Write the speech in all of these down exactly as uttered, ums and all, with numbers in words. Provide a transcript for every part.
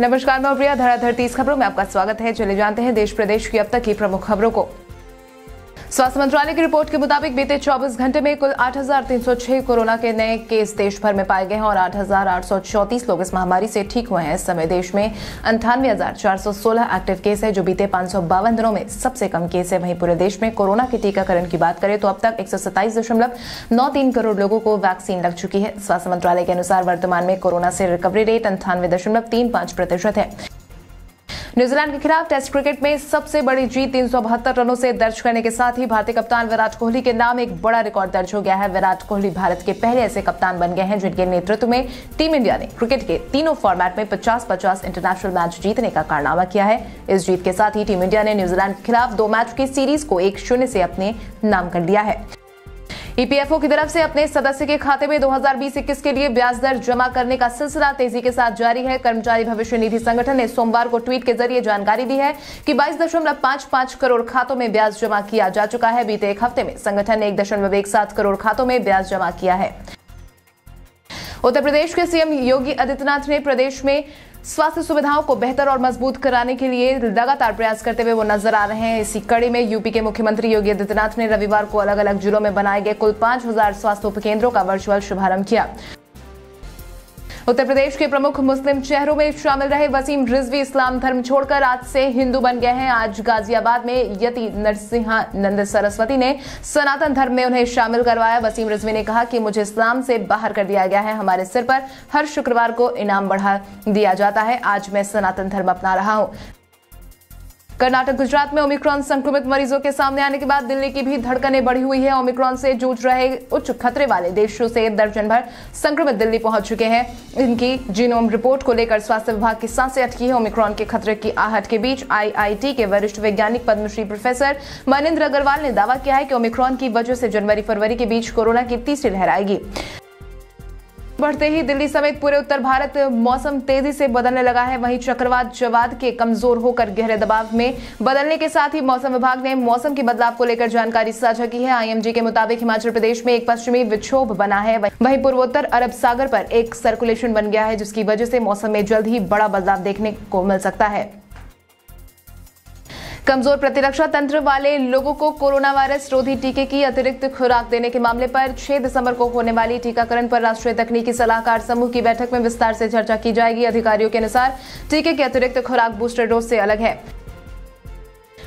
नमस्कार, मैं प्रिया धराधरती, इस खबरों में आपका स्वागत है। चले जानते हैं देश प्रदेश की अब तक की प्रमुख खबरों को। स्वास्थ्य मंत्रालय की रिपोर्ट के मुताबिक बीते चौबीस घंटे में कुल आठ हज़ार तीन सौ छह कोरोना के नए केस देश भर में पाए गए हैं और आठ हज़ार आठ सौ चौंतीस लोग इस महामारी से ठीक हुए हैं। इस समय देश में अंठानवे हजार चार सौ सोलह एक्टिव केस है, जो बीते पांच सौ बावन दिनों में सबसे कम केस है। वहीं पूरे देश में कोरोना के टीकाकरण की बात करें तो अब तक एक सौ सत्ताईस दशमलव नौ तीन करोड़ लोगों को वैक्सीन लग चुकी है। स्वास्थ्य मंत्रालय के अनुसार वर्तमान में कोरोना से रिकवरी रेट अंठानवे दशमलव तीन पांच प्रतिशत है। न्यूजीलैंड के खिलाफ टेस्ट क्रिकेट में सबसे बड़ी जीत तीन सौ बहत्तर रनों से दर्ज करने के साथ ही भारतीय कप्तान विराट कोहली के नाम एक बड़ा रिकॉर्ड दर्ज हो गया है। विराट कोहली भारत के पहले ऐसे कप्तान बन गए हैं जिनके नेतृत्व में टीम इंडिया ने क्रिकेट के तीनों फॉर्मेट में पचास पचास इंटरनेशनल मैच जीतने का कारनामा किया है। इस जीत के साथ ही टीम इंडिया ने न्यूजीलैंड के खिलाफ दो मैच की सीरीज को एक शून्य से अपने नाम कर लिया है। ई पी एफ ओ की तरफ से अपने सदस्य के खाते में दो हज़ार बीस इक्कीस के लिए ब्याज दर जमा करने का सिलसिला तेजी के साथ जारी है। कर्मचारी भविष्य निधि संगठन ने सोमवार को ट्वीट के जरिए जानकारी दी है कि बाईस दशमलव पाँच पाँच करोड़ खातों में ब्याज जमा किया जा चुका है। बीते एक हफ्ते में संगठन ने एक दशमलव एक सात करोड़ खातों में ब्याज जमा किया है। उत्तर प्रदेश के सी एम योगी आदित्यनाथ ने प्रदेश में स्वास्थ्य सुविधाओं को बेहतर और मजबूत कराने के लिए लगातार प्रयास करते हुए वो नजर आ रहे हैं। इसी कड़ी में यूपी के मुख्यमंत्री योगी आदित्यनाथ ने रविवार को अलग अलग जिलों में बनाए गए कुल पांच हजार स्वास्थ्य उपकेंद्रों का वर्चुअल शुभारंभ किया। उत्तर प्रदेश के प्रमुख मुस्लिम चेहरों में शामिल रहे वसीम रिजवी इस्लाम धर्म छोड़कर आज से हिंदू बन गए हैं। आज गाजियाबाद में यति नरसिंहानंद सरस्वती ने सनातन धर्म में उन्हें शामिल करवाया। वसीम रिजवी ने कहा कि मुझे इस्लाम से बाहर कर दिया गया है। हमारे सिर पर हर शुक्रवार को इनाम बढ़ा दिया जाता है। आज मैं सनातन धर्म अपना रहा हूँ। कर्नाटक गुजरात में ओमिक्रॉन संक्रमित मरीजों के सामने आने के बाद दिल्ली की भी धड़कनें बढ़ी हुई है। ओमिक्रॉन से जूझ रहे उच्च खतरे वाले देशों से दर्जन भर संक्रमित दिल्ली पहुंच चुके हैं। इनकी जीनोम रिपोर्ट को लेकर स्वास्थ्य विभाग की सांसें अटकी है। ओमिक्रॉन के खतरे की आहट के बीच आई आई टी के वरिष्ठ वैज्ञानिक पद्मश्री प्रोफेसर मनेन्द्र अग्रवाल ने दावा किया है कि ओमिक्रॉन की वजह से जनवरी फरवरी के बीच कोरोना की तीसरी लहर आएगी। बढ़ते ही दिल्ली समेत पूरे उत्तर भारत मौसम तेजी से बदलने लगा है। वहीं चक्रवात जवाद के कमजोर होकर गहरे दबाव में बदलने के साथ ही मौसम विभाग ने मौसम के बदलाव को लेकर जानकारी साझा की है। आई एम डी के मुताबिक हिमाचल प्रदेश में एक पश्चिमी विक्षोभ बना है। वहीं पूर्वोत्तर अरब सागर पर एक सर्कुलेशन बन गया है, जिसकी वजह से मौसम में जल्द ही बड़ा बदलाव देखने को मिल सकता है। कमजोर प्रतिरक्षा तंत्र वाले लोगों को कोरोना वायरस रोधी टीके की अतिरिक्त खुराक देने के मामले पर छह दिसंबर को होने वाली टीकाकरण पर राष्ट्रीय तकनीकी सलाहकार समूह की बैठक में विस्तार से चर्चा की जाएगी। अधिकारियों के अनुसार टीके की अतिरिक्त खुराक बूस्टर डोज से अलग है।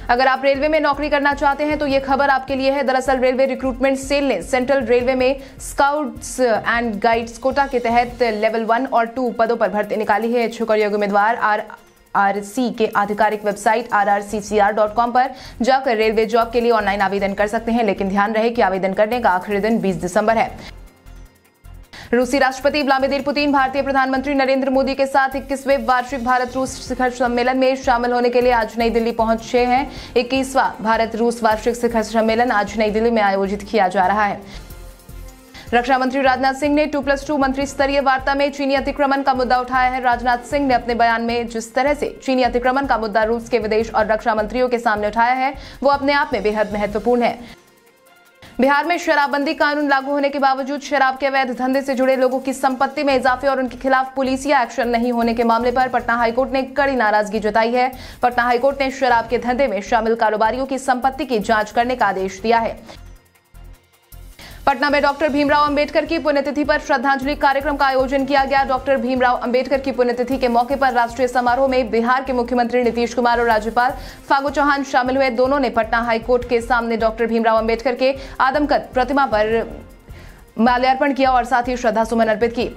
अगर आप रेलवे में नौकरी करना चाहते हैं तो ये खबर आपके लिए है। दरअसल रेलवे रिक्रूटमेंट सेल ने सेंट्रल रेलवे में स्काउट्स एंड गाइड्स कोटा के तहत लेवल वन और टू पदों पर भर्ती निकाली है। इच्छुक और योग्य उम्मीदवार आर आरसी के आधिकारिक website R R C C R dot com पर जाकर रेलवे जॉब के लिए ऑनलाइन आवेदन कर सकते हैं, लेकिन ध्यान रहे कि आवेदन करने का आखिरी दिन बीस दिसंबर है। रूसी राष्ट्रपति व्लादिमीर पुतिन भारतीय प्रधानमंत्री नरेंद्र मोदी शिखर के साथ इक्कीसवें वार्षिक भारत रूस शिखर सम्मेलन में शामिल होने के लिए आज नई दिल्ली पहुंचे हैं। इक्कीसवां भारत रूस वार्षिक शिखर सम्मेलन आज नई दिल्ली में आयोजित किया जा रहा है। रक्षा मंत्री राजनाथ सिंह ने टू प्लस टू मंत्री स्तरीय वार्ता में चीनी अतिक्रमण का मुद्दा उठाया है। राजनाथ सिंह ने अपने बयान में जिस तरह से चीनी अतिक्रमण का मुद्दा रूस के विदेश और रक्षा मंत्रियों के सामने उठाया है, वो अपने आप में बेहद महत्वपूर्ण है। बिहार में शराबबंदी कानून लागू होने के बावजूद शराब के अवैध धंधे से जुड़े लोगों की संपत्ति में इजाफे और उनके खिलाफ पुलिसिया एक्शन नहीं होने के मामले पर पटना हाईकोर्ट ने कड़ी नाराजगी जताई है। पटना हाईकोर्ट ने शराब के धंधे में शामिल कारोबारियों की संपत्ति की जाँच करने का आदेश दिया है। पटना में डॉक्टर भीमराव अंबेडकर की पुण्यतिथि पर श्रद्धांजलि कार्यक्रम का आयोजन किया गया। डॉक्टर भीमराव अंबेडकर की पुण्यतिथि के मौके पर राष्ट्रीय समारोह में बिहार के मुख्यमंत्री नीतीश कुमार और राज्यपाल फागू चौहान शामिल हुए। दोनों ने पटना हाईकोर्ट के सामने डॉक्टर भीमराव अंबेडकर के आदमकद प्रतिमा पर माल्यार्पण किया और साथ ही श्रद्धा सुमन अर्पित की।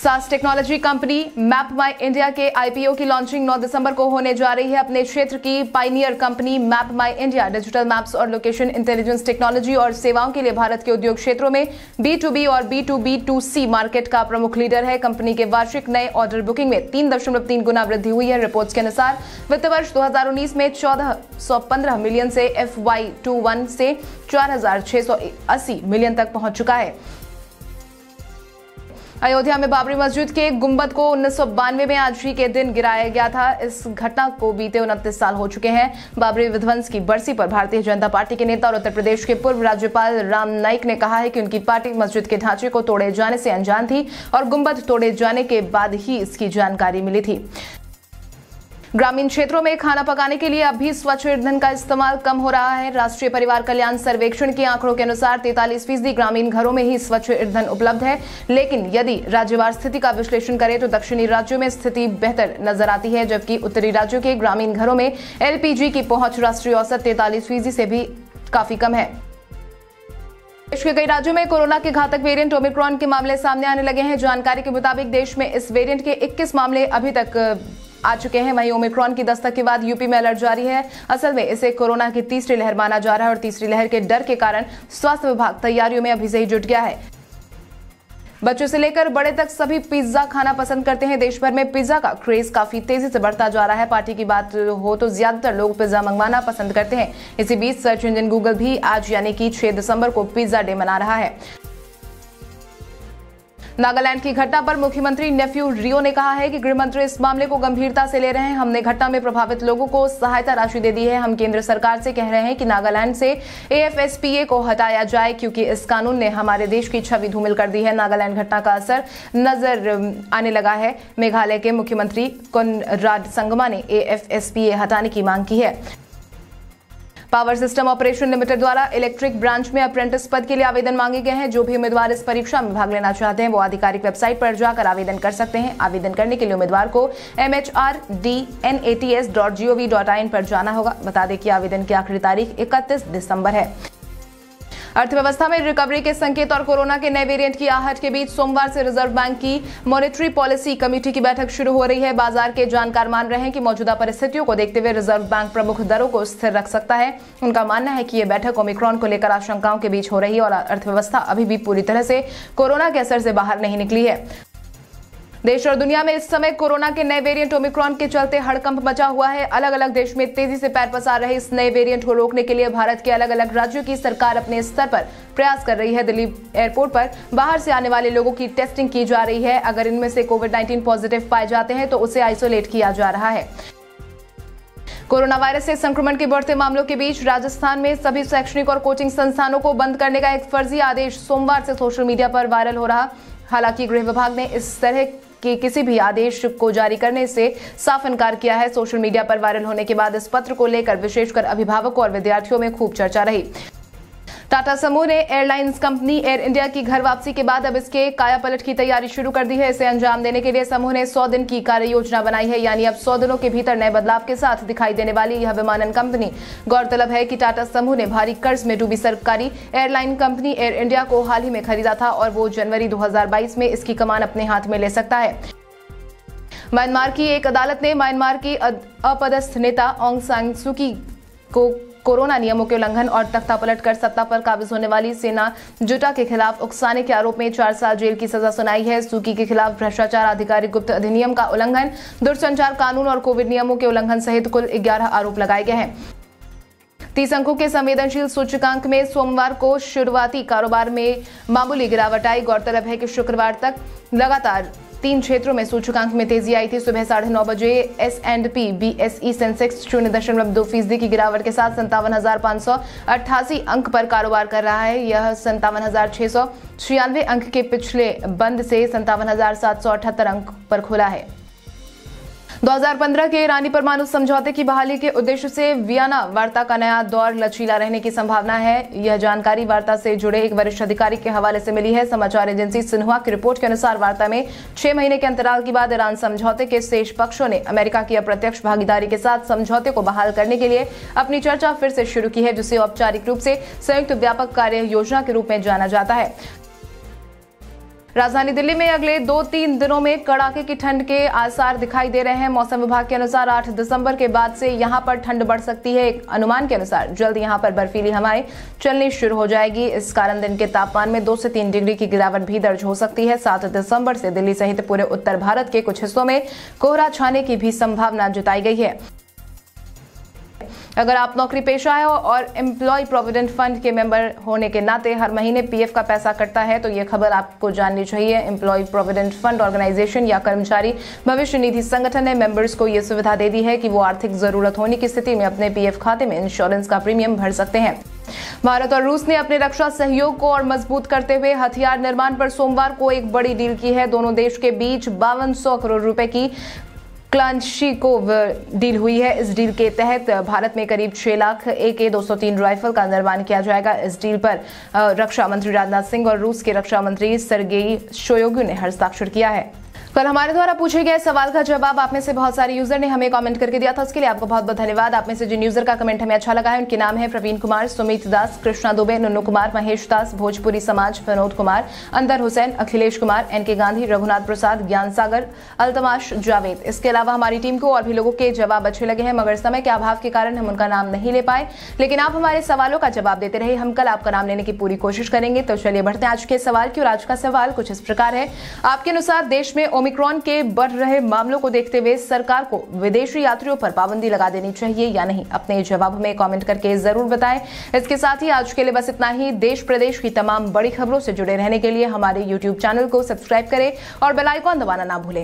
सास टेक्नोलॉजी कंपनी मैप माई इंडिया के आई पी ओ की लॉन्चिंग नौ दिसंबर को होने जा रही है। अपने क्षेत्र की पाइनियर कंपनी मैप माई इंडिया डिजिटल मैप्स और लोकेशन इंटेलिजेंस टेक्नोलॉजी और सेवाओं के लिए भारत के उद्योग क्षेत्रों में बी टू बी और B to B to C market का प्रमुख लीडर है। कंपनी के वार्षिक नए ऑर्डर बुकिंग में तीन दशमलव तीन गुना वृद्धि हुई है। रिपोर्ट्स के अनुसार वित्त वर्ष दो हजार उन्नीस में चौदह सौ पंद्रह मिलियन से एफ वाई टू वन से चार हजार छह सौ अस्सी मिलियन तक पहुंच चुका है। अयोध्या में बाबरी मस्जिद के गुंबद को उन्नीस सौ बानवे में आज ही के दिन गिराया गया था। इस घटना को बीते उनतीस साल हो चुके हैं। बाबरी विध्वंस की बरसी पर भारतीय जनता पार्टी के नेता और उत्तर प्रदेश के पूर्व राज्यपाल राम नाईक ने कहा है कि उनकी पार्टी मस्जिद के ढांचे को तोड़े जाने से अनजान थी और गुंबद तोड़े जाने के बाद ही इसकी जानकारी मिली थी। ग्रामीण क्षेत्रों में खाना पकाने के लिए अब भी स्वच्छ ईंधन का इस्तेमाल कम हो रहा है। राष्ट्रीय परिवार कल्याण सर्वेक्षण के आंकड़ों के अनुसार तैंतालीस फीसदी ग्रामीण घरों में ही स्वच्छ ईंधन उपलब्ध है, लेकिन यदि राज्यवार स्थिति का विश्लेषण करें तो दक्षिणी राज्यों में स्थिति बेहतर नजर आती है, जबकि उत्तरी राज्यों के ग्रामीण घरों में एलपीजी की पहुंच राष्ट्रीय औसत तैंतालीस फीसदी से भी काफी कम है। देश के कई राज्यों में कोरोना के घातक वेरिएंट ओमिक्रॉन के मामले सामने आने लगे हैं। जानकारी के मुताबिक देश में इस वेरिएंट के इक्कीस मामले अभी तक आ चुके हैं। वहीं ओमिक्रॉन की दस्तक के बाद यूपी में अलर्ट जारी है। असल में इसे कोरोना की तीसरी लहर माना जा रहा है और तीसरी लहर के डर के कारण स्वास्थ्य विभाग तैयारियों में अभी से ही जुट गया है। बच्चों से लेकर बड़े तक सभी पिज्जा खाना पसंद करते हैं। देश भर में पिज्जा का क्रेज काफी तेजी से बढ़ता जा रहा है। पार्टी की बात हो तो ज्यादातर लोग पिज्जा मंगवाना पसंद करते हैं। इसी बीच सर्च इंजन गूगल भी आज यानी कि छह दिसंबर को पिज्जा डे मना रहा है। नागालैंड की घटना पर मुख्यमंत्री नेफ्यू रियो ने कहा है कि गृह मंत्री इस मामले को गंभीरता से ले रहे हैं। हमने घटना में प्रभावित लोगों को सहायता राशि दे दी है। हम केंद्र सरकार से कह रहे हैं कि नागालैंड से एएफएसपीए को हटाया जाए, क्योंकि इस कानून ने हमारे देश की छवि धूमिल कर दी है। नागालैंड घटना का असर नजर आने लगा है। मेघालय के मुख्यमंत्री कोनराड संगमा ने एएफएसपीए हटाने की मांग की है। पावर सिस्टम ऑपरेशन लिमिटेड द्वारा इलेक्ट्रिक ब्रांच में अप्रेंटिस पद के लिए आवेदन मांगे गए हैं। जो भी उम्मीदवार इस परीक्षा में भाग लेना चाहते हैं वो आधिकारिक वेबसाइट पर जाकर आवेदन कर सकते हैं। आवेदन करने के लिए उम्मीदवार को M H R D N A T S dot G O V dot I N पर जाना होगा। बता दें कि आवेदन की आखिरी तारीख इकतीस दिसंबर है। अर्थव्यवस्था में रिकवरी के संकेत और कोरोना के नए वेरिएंट की आहट के बीच सोमवार से रिजर्व बैंक की मॉनेटरी पॉलिसी कमेटी की बैठक शुरू हो रही है। बाजार के जानकार मान रहे हैं कि मौजूदा परिस्थितियों को देखते हुए रिजर्व बैंक प्रमुख दरों को स्थिर रख सकता है। उनका मानना है कि यह बैठक ओमिक्रॉन को लेकर आशंकाओं के बीच हो रही है और अर्थव्यवस्था अभी भी पूरी तरह से कोरोना के असर से बाहर नहीं निकली है। देश और दुनिया में इस समय कोरोना के नए वेरिएंट ओमिक्रॉन के चलते हड़कंप मचा हुआ है। अलग अलग देश में तेजी से पैर पसार रहे इस नए वेरिएंट को रोकने के लिए भारत के अलग अलग राज्यों की सरकार अपने स्तर पर प्रयास कर रही है। दिल्ली एयरपोर्ट पर बाहर से आने वाले लोगों की टेस्टिंग की जा रही है। अगर इनमें से कोविड नाइन्टीन पॉजिटिव पाए जाते हैं तो उसे आइसोलेट किया जा रहा है। कोरोना वायरस से संक्रमण के बढ़ते मामलों के बीच राजस्थान में सभी शैक्षणिक और कोचिंग संस्थानों को बंद करने का एक फर्जी आदेश सोमवार से सोशल मीडिया पर वायरल हो रहा। हालांकि गृह विभाग ने इस तरह के किसी भी आदेश को जारी करने से साफ इनकार किया है। सोशल मीडिया पर वायरल होने के बाद इस पत्र को लेकर विशेषकर अभिभावकों और विद्यार्थियों में खूब चर्चा रही। टाटा समूह ने एयरलाइंस कंपनी एयर इंडिया की घर वापसी के बाद अब इसके कायापलट की तैयारी शुरू कर दी है। इसे अंजाम देने के लिए समूह ने सौ दिन की कार्य योजना बनाई है, यानी अब सौ दिनों के भीतर नए बदलाव के साथ दिखाई देने वाली यह विमानन कंपनी। गौरतलब है कि टाटा समूह ने भारी कर्ज में डूबी सरकारी एयरलाइन कंपनी एयर इंडिया को हाल ही में खरीदा था और वो जनवरी दो हजार बाईस में इसकी कमान अपने हाथ में ले सकता है। म्यांमार की एक अदालत ने म्यांमार की अपदस्थ नेता ओंग सांग सु को कोरोना नियमों के उल्लंघन और तख्तापलट कर सत्ता पर काबिज होने वाली सेना जुटा के खिलाफ उकसाने के आरोप में चार साल जेल की सजा सुनाई है। सूकी के खिलाफ भ्रष्टाचार, आधिकारिक गुप्त अधिनियम का उल्लंघन, दूरसंचार कानून और कोविड नियमों के उल्लंघन सहित कुल ग्यारह आरोप लगाए गए हैं। तीस अंकों के संवेदनशील सूचकांक में सोमवार को शुरुआती कारोबार में मामूली गिरावट आई। गौरतलब है कि शुक्रवार तक लगातार तीन क्षेत्रों में सूचकांक में तेजी आई थी। सुबह साढ़े नौ बजे S and P B S E Sensex शून्य दशमलव दो फीसदी की गिरावट के साथ संतावन हजार पाँच सौ अट्ठासी अंक पर कारोबार कर रहा है। यह संतावन हजार छः सौ छियानवे अंक के पिछले बंद से संतावन हजार सात सौ अठहत्तर अंक पर खुला है। दो हज़ार पंद्रह के ईरानी परमाणु समझौते की बहाली के उद्देश्य से वियना वार्ता का नया दौर लचीला रहने की संभावना है। यह जानकारी वार्ता से जुड़े एक वरिष्ठ अधिकारी के हवाले से मिली है। समाचार एजेंसी सिन्हुआ की रिपोर्ट के अनुसार वार्ता में छह महीने के अंतराल के बाद ईरान समझौते के शेष पक्षों ने अमेरिका की अप्रत्यक्ष भागीदारी के साथ समझौते को बहाल करने के लिए अपनी चर्चा फिर से शुरू की है, जिसे औपचारिक रूप से संयुक्त व्यापक कार्य योजना के रूप में जाना जाता है। राजधानी दिल्ली में अगले दो तीन दिनों में कड़ाके की ठंड के आसार दिखाई दे रहे हैं। मौसम विभाग के अनुसार आठ दिसंबर के बाद से यहां पर ठंड बढ़ सकती है। एक अनुमान के अनुसार जल्द यहां पर बर्फीली हवाएं चलनी शुरू हो जाएगी। इस कारण दिन के तापमान में दो से तीन डिग्री की गिरावट भी दर्ज हो सकती है। सात दिसंबर से दिल्ली सहित पूरे उत्तर भारत के कुछ हिस्सों में कोहरा छाने की भी संभावना जताई गई है। अगर आप नौकरी पेशा है और एम्प्लॉय प्रोविडेंट फंड के मेंबर होने के नाते हर महीने पीएफ का पैसा कटता है तो यह खबर आपको जाननी चाहिए। एम्प्लॉय प्रोविडेंट फंड ऑर्गेनाइजेशन या कर्मचारी भविष्य निधि संगठन ने मेंबर्स को यह सुविधा दे दी है कि वो आर्थिक जरूरत होने की स्थिति में अपने पीएफ खाते में इंश्योरेंस का प्रीमियम भर सकते हैं। भारत और रूस ने अपने रक्षा सहयोग को और मजबूत करते हुए हथियार निर्माण पर सोमवार को एक बड़ी डील की है। दोनों देश के बीच बावन सौ करोड़ रुपए की क्लांशी को डील हुई है। इस डील के तहत भारत में करीब छह लाख एके दो सौ तीन राइफल का निर्माण किया जाएगा। इस डील पर रक्षा मंत्री राजनाथ सिंह और रूस के रक्षा मंत्री सर्गेई शोयोग्यू ने हस्ताक्षर किया है। कल हमारे द्वारा पूछे गए सवाल का जवाब आप में से बहुत सारे यूजर ने हमें कमेंट करके दिया था, उसके लिए आपको बहुत बहुत धन्यवाद। आप में से जिन यूजर का कमेंट हमें अच्छा लगा है उनके नाम है प्रवीण कुमार, सुमित दास, कृष्णा दुबे, नुनू कुमार, महेश दास, भोजपुरी समाज, विनोद कुमार, अंदर हुसैन, अखिलेश कुमार, एन के गांधी, रघुनाथ प्रसाद, ज्ञान सागर, अल्तमाश जावेद। इसके अलावा हमारी टीम को और भी लोगों के जवाब अच्छे लगे हैं, मगर समय के अभाव के कारण हम उनका नाम नहीं ले पाए, लेकिन आप हमारे सवालों का जवाब देते रहे। हम कल आपका नाम लेने की पूरी कोशिश करेंगे। तो चलिए बढ़ते हैं आज के सवाल की। और आज का सवाल कुछ इस प्रकार है, आपके अनुसार देश में ओमिक्रॉन के बढ़ रहे मामलों को देखते हुए सरकार को विदेशी यात्रियों पर पाबंदी लगा देनी चाहिए या नहीं? अपने जवाब में कमेंट करके जरूर बताएं। इसके साथ ही आज के लिए बस इतना ही। देश प्रदेश की तमाम बड़ी खबरों से जुड़े रहने के लिए हमारे यूट्यूब चैनल को सब्सक्राइब करें और बेल आइकॉन दबाना ना भूलें।